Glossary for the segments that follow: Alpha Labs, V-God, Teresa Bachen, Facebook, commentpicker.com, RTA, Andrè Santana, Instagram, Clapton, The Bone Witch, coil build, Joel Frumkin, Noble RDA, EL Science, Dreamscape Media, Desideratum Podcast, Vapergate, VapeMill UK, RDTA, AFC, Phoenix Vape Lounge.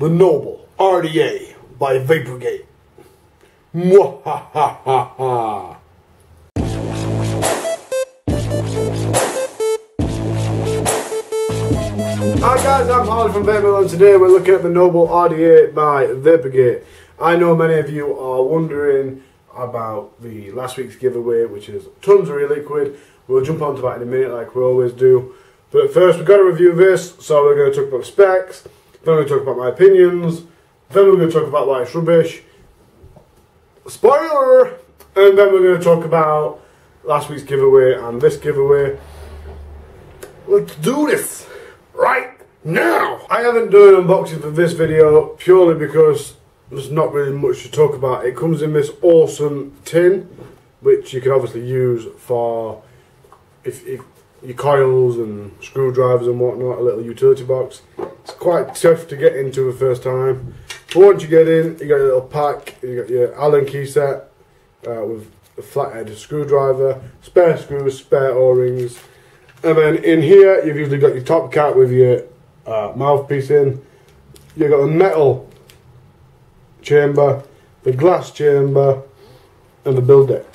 the Noble RDA by Vapergate. Mwahahaha. Hi guys, I'm Harley from VapeMill and today we're looking at the Noble RDA by Vapergate. I know many of you are wondering about the last week's giveaway, which is tons of e-liquid. We'll jump onto that in a minute like we always do. But first we've got to review this, so we're going to talk about specs, then we're going to talk about my opinions, then we're going to talk about why it's rubbish. Spoiler! And then we're going to talk about last week's giveaway and this giveaway. Let's do this right now! I haven't done an unboxing for this video purely because there's not really much to talk about. It comes in this awesome tin, which you can obviously use for if your coils and screwdrivers and whatnot, a little utility box. It's quite tough to get into the first time. But once you get in, you got your little pack, you got your Allen key set with a flathead screwdriver, spare screws, spare O-rings. And then in here, you've usually got your top cap with your mouthpiece in. You've got a metal chamber, the glass chamber, and the build deck.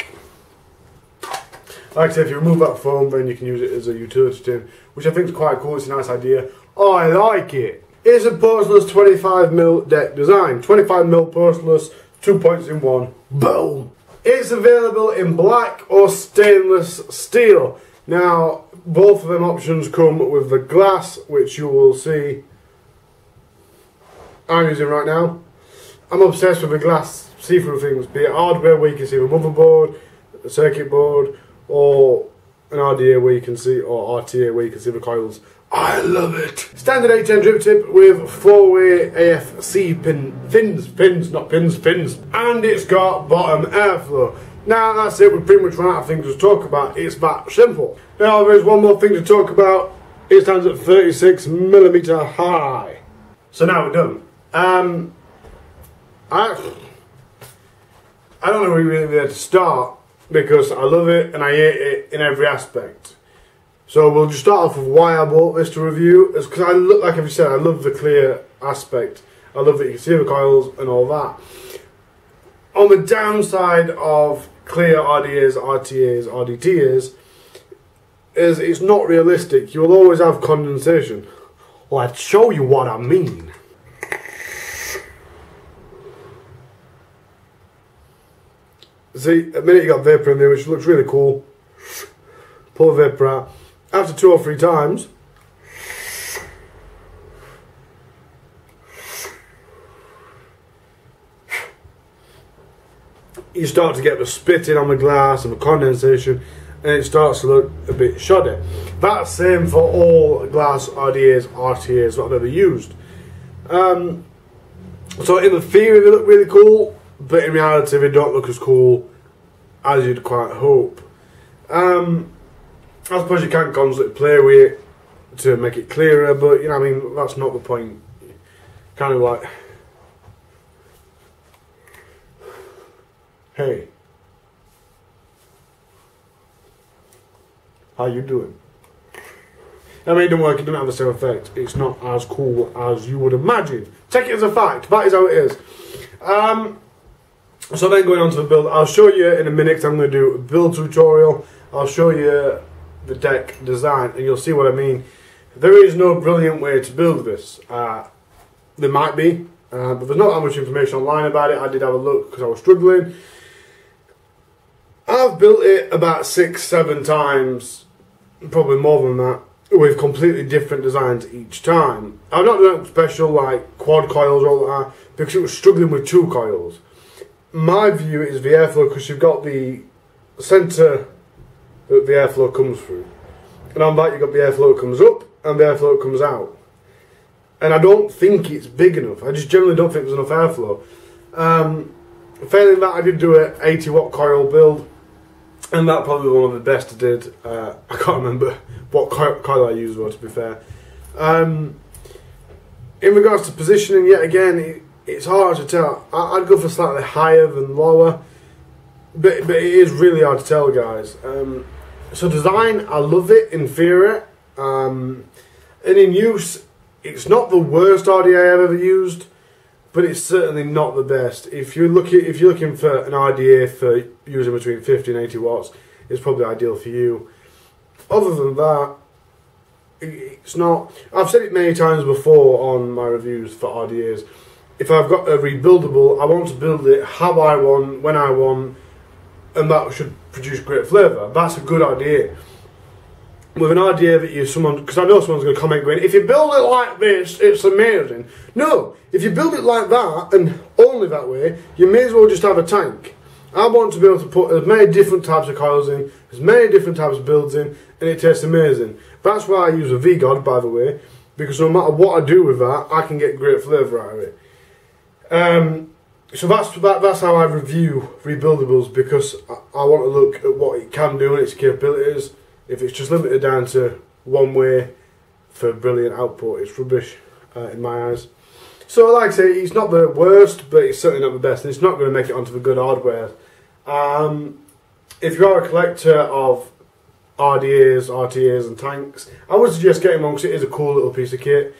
Like I said, if you remove that foam, then you can use it as a utility tin, which I think is quite cool. It's a nice idea. Oh, I like it. It's a portless 25mm deck design. 25mm portless, 2.1. Boom. It's available in black or stainless steel. Now, both of them options come with the glass, which you will see I'm using right now. I'm obsessed with the glass see-through things, be it hardware where you can see the motherboard, the circuit board, or an RDA where you can see, or RTA where you can see the coils. I love it! Standard 810 drip tip with 4-way AFC pins, and it's got bottom airflow. Now that's it, we've pretty much run out of things to talk about, it's that simple. Now there's one more thing to talk about, it stands at 36mm high. So now we're done. I don't know really where to start, because I love it and I hate it in every aspect. So we'll just start off with why I bought this to review. It's because I look, like I said, I love the clear aspect. I love that you can see the coils and all that. On the downside of clear RDAs, RTAs, RDTAs, is it's not realistic. You will always have condensation. Let's show you what I mean. See, a minute you got vapour in there, which looks really cool. Pull the vapour out. After 2 or 3 times, you start to get the spitting on the glass and the condensation, and it starts to look a bit shoddy. That's same for all glass RDAs, RTAs that I've ever used. So in the theory they look really cool, but in reality they don't look as cool as you'd quite hope. I suppose you can constantly play with it to make it clearer, but you know what I mean, that's not the point. Kind of like, hey, how you doing? I mean, it doesn't work, it doesn't have the same effect. It's not as cool as you would imagine. Take it as a fact, that is how it is. So then going on to the build, I'll show you in a minute, I'm going to do a build tutorial. I'll show you the deck design and you'll see what I mean. There is no brilliant way to build this. There might be, but there's not that much information online about it. I did have a look because I was struggling. I've built it about 6, 7 times, probably more than that, with completely different designs each time. I've not done special like quad coils or all that, because it was struggling with 2 coils. My view is the airflow, because you've got the centre that the airflow comes through, and on that you've got the airflow comes up and the airflow comes out. And I don't think it's big enough. I just generally don't think there's enough airflow. Failing that, I did do an 80-watt coil build. And that probably was one of the best I did. I can't remember what coil I used though, to be fair. In regards to positioning, yet again, it's hard to tell. I'd go for slightly higher than lower. But it is really hard to tell, guys. So design, I love it in theory. And in use, it's not the worst RDA I've ever used. but it's certainly not the best. If you're looking for an RDA for using between 50 and 80 watts, it's probably ideal for you. Other than that, it's not. I've said it many times before on my reviews for RDAs. If I've got a rebuildable, I want to build it how I want, when I want, and that should produce great flavour. That's a good idea. With an idea that you, someone, because I know someone's going to comment going, if you build it like this, it's amazing. No, if you build it like that, and only that way, you may as well just have a tank. I want to be able to put as many different types of coils in, as many different types of builds in, and it tastes amazing. That's why I use a V-God, by the way, because no matter what I do with that, I can get great flavour out of it. So that's how I review rebuildables, because I want to look at what it can do and its capabilities. If it's just limited down to one way for brilliant output, it's rubbish in my eyes. So like I say, it's not the worst, but it's certainly not the best, and it's not going to make it onto the good hardware. If you are a collector of RDAs, RTAs and tanks, I would suggest getting one because it is a cool little piece of kit.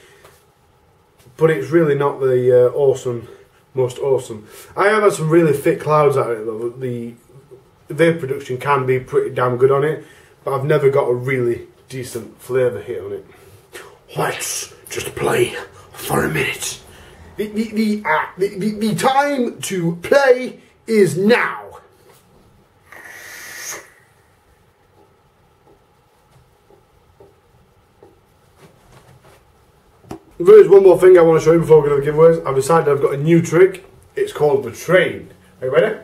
But it's really not the most awesome. I have had some really thick clouds out of it though. The vape production can be pretty damn good on it, but I've never got a really decent flavour hit on it. Let's just play for a minute. The time to play is now. There is one more thing I want to show you before we go to the giveaways. I've decided I've got a new trick. It's called the train. Are you ready?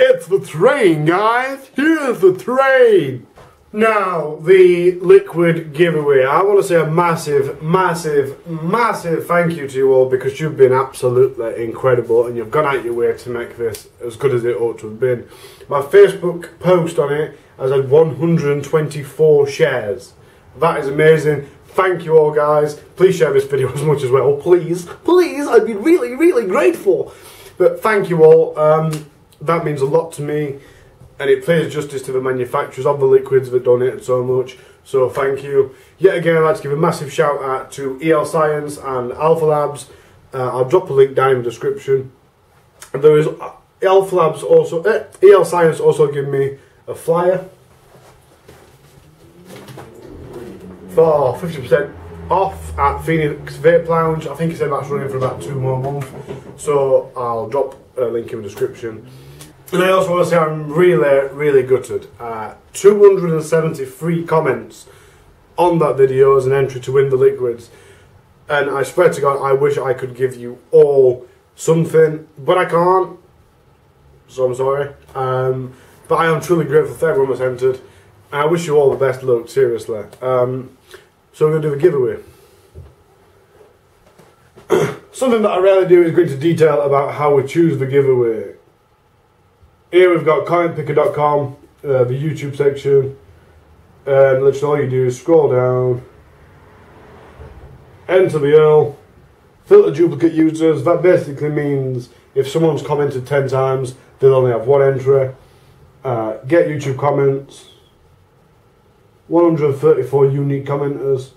It's the train, guys. Here's the train. Now, the liquid giveaway. I want to say a massive, massive, massive thank you to you all, because you've been absolutely incredible and you've gone out your way to make this as good as it ought to have been. My Facebook post on it has had 124 shares. That is amazing. Thank you all, guys. Please share this video as much as well. Please, please. I'd be really, really grateful. But thank you all. That means a lot to me. And it plays justice to the manufacturers of the liquids that donated so much, so thank you. Yet again, I'd like to give a massive shout out to EL Science and Alpha Labs. I'll drop a link down in the description. There is Alpha Labs also. EL Science also gave me a flyer for 50% off at Phoenix Vape Lounge. I think he said that's running for about 2 more months, so I'll drop a link in the description. And I also want to say I'm really, really gutted. 273 comments on that video as an entry to win the liquids. And I swear to God, I wish I could give you all something, but I can't. So I'm sorry. But I am truly grateful for everyone that's entered. And I wish you all the best luck, seriously. So we're going to do a giveaway. Something that I rarely do is go into detail about how we choose the giveaway. Here we've got commentpicker.com, the YouTube section, and literally all you do is scroll down, enter the URL, filter duplicate users. That basically means if someone's commented 10 times, they'll only have 1 entry. Get YouTube comments, 134 unique commenters,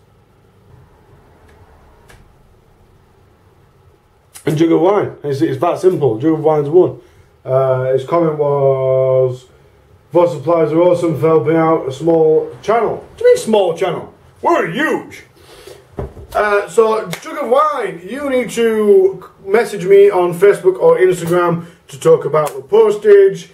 and jug of wine. It's that simple. Jug of wine's one. His comment was, "Vod suppliers are awesome for helping out a small channel." What do you mean small channel? We're huge. So jug of wine, you need to message me on Facebook or Instagram to talk about the postage.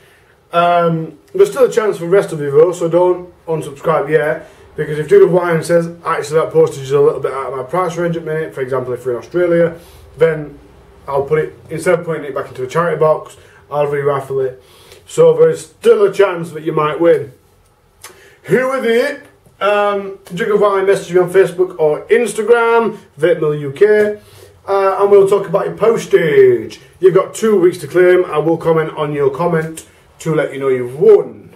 There's still a chance for the rest of you though, so don't unsubscribe yet, because if jug of wine says actually that postage is a little bit out of my price range at the minute, for example if we're in Australia, then I'll put it, instead of putting it back into a charity box, I'll re-raffle it. So there is still a chance that you might win. Who is it? Jug of Wine, message me on Facebook or Instagram, VapeMill UK, and we'll talk about your postage. You've got 2 weeks to claim. I will comment on your comment to let you know you've won.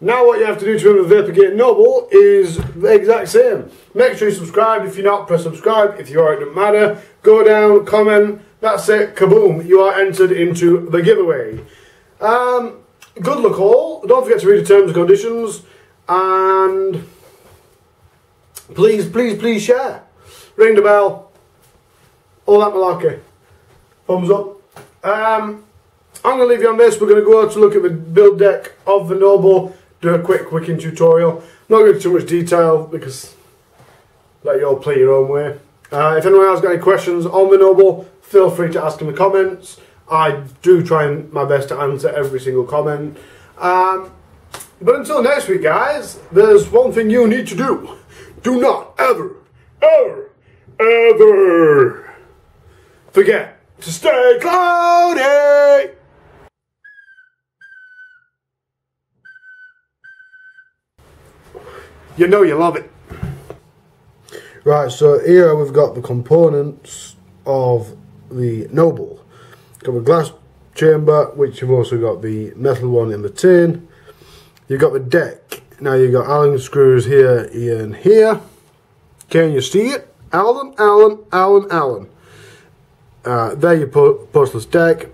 Now what you have to do to win the Vapergate Noble is the exact same. Make sure you subscribe. If you're not, press subscribe. If you are, it doesn't matter. Go down, comment. That's it, kaboom, you are entered into the giveaway. Good luck all. Don't forget to read the terms and conditions, and please, please, please share. Ring the bell. All that malarkey. Thumbs up. I'm going to leave you on this. We're going to go out to look at the build deck of the Noble. Do a quick wicking tutorial. Not going to too much detail because let you all play your own way. If anyone else got any questions on the Noble, feel free to ask in the comments. I do try my best to answer every single comment. But until next week, guys, there's one thing you need to do. Do not ever, ever, ever forget to stay cloudy. You know you love it. Right, so here we've got the components of the Noble. Got the glass chamber, which you've also got the metal one in the tin. You've got the deck. Now you've got Allen screws here, here and here. Can you see it? Allen, Allen, Allen, Allen. There you put portland's deck.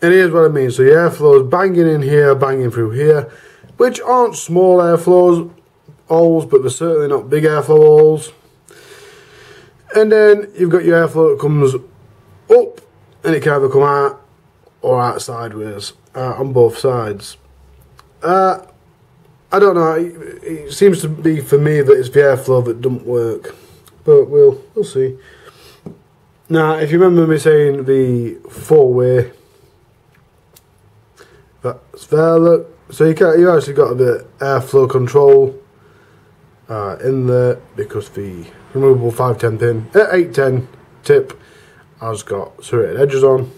And here's what I mean. So your airflow's banging in here, banging through here, which aren't small airflows holes, but they're certainly not big airflow holes. And then you've got your airflow that comes up, and it can either come out or out sideways, on both sides. I don't know, it seems to be for me that it's the airflow that doesn't work, but we'll see. Now, if you remember me saying the four-way, that's there, look. So you actually got the airflow control in there, because the removable 510 pin, 810 tip has got serrated edges on.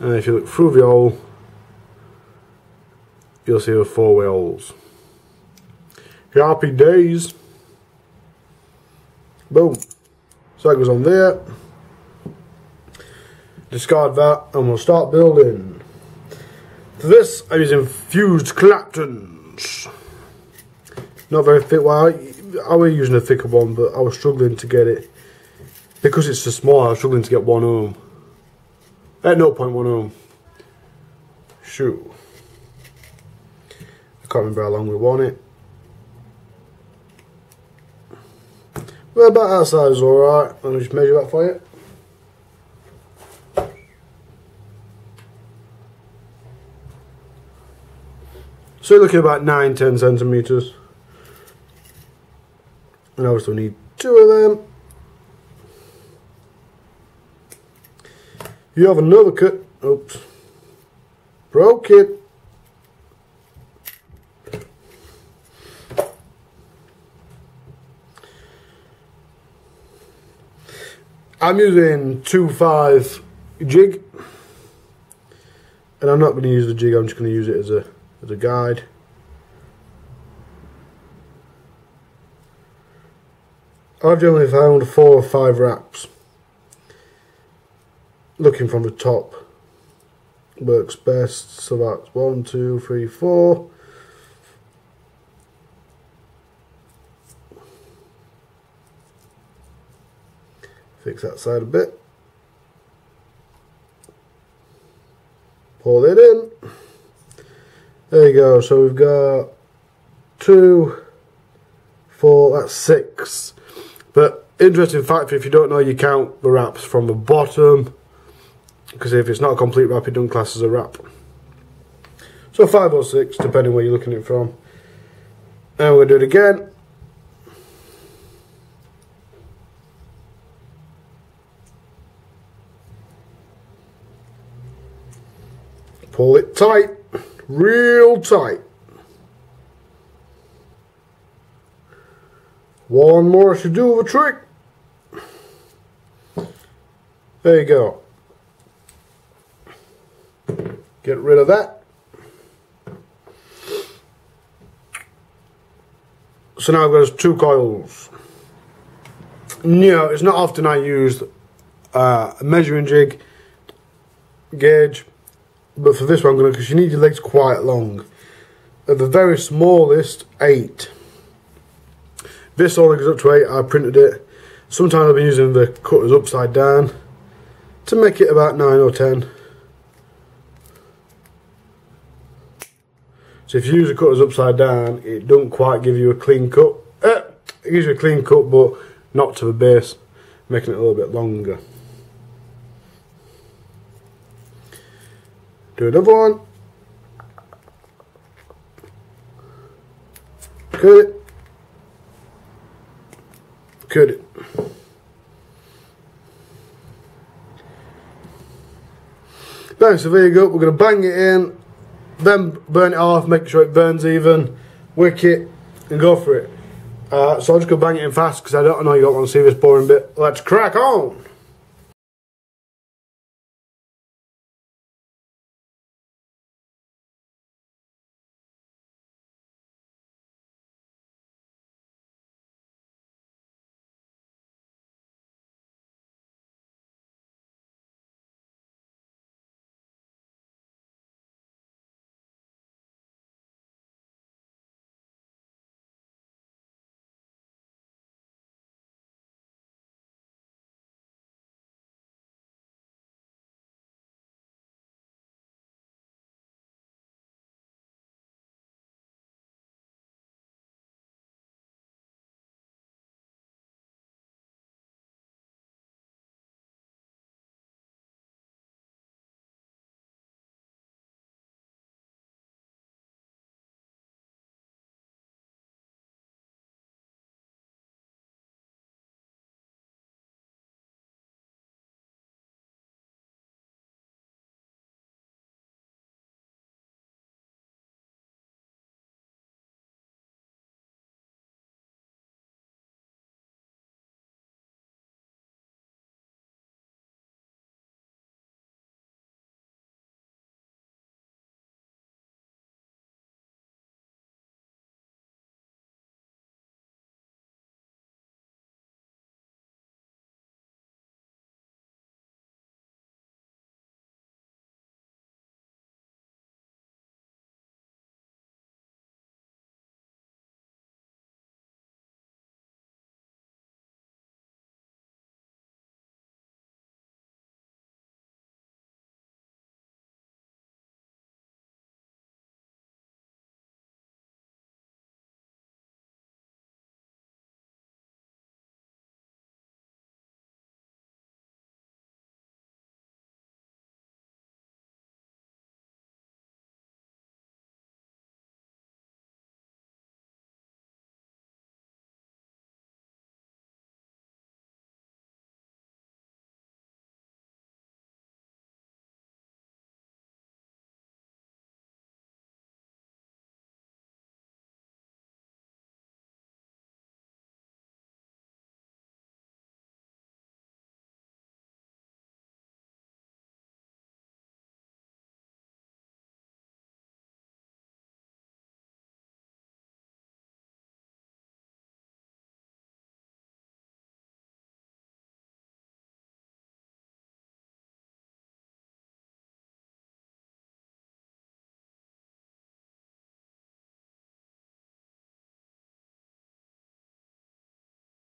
And if you look through the hole, you'll see the four-way holes. Your RP days, boom. So that goes on there. Discard that, and we'll start building. For this, I'm using fused Claptons. Not very thick. Well, I was using a thicker one, but I was struggling to get it. Because it's so small, I was struggling to get 1 ohm. At 0.1 ohm. Shoot. I can't remember how long we want it. Well, about that size is alright. Let me just measure that for you. So you're looking at about 9-10 centimetres. And I also need 2 of them. You have another cut. Oops. Broke it. I'm using 2.5 jig. And I'm not going to use the jig, I'm just going to use it as a guide. I've generally found 4 or 5 wraps. Looking from the top works best, so that's 1, 2, 3, 4. Fix that side a bit. Pull it in. There you go. So we've got 2, 4. That's 6. But interesting fact, if you don't know, you count the wraps from the bottom. Because if it's not a complete wrap, it doesn't class as a wrap. So 5 or 6, depending where you're looking at it from. And we're going to do it again. Pull it tight, real tight. 1 more should do the trick. There you go. Get rid of that. So now I've got 2 coils. No, it's not often I use a measuring jig, gauge, but for this one I'm going to, because you need your legs quite long. At the very smallest, 8. This only goes up to 8, I printed it. Sometimes I've been using the cutters upside down to make it about 9 or 10. So if you use the cutters upside down, it doesn't quite give you a clean cut. It gives you a clean cut, but not to the base, making it a little bit longer. Do another one. Cut it. Cut it. Now, so there you go, we're going to bang it in, then burn it off, make sure it burns even, wick it, and go for it. So I'll just go bang it in fast because I don't know you don't want to see this boring bit. Let's crack on!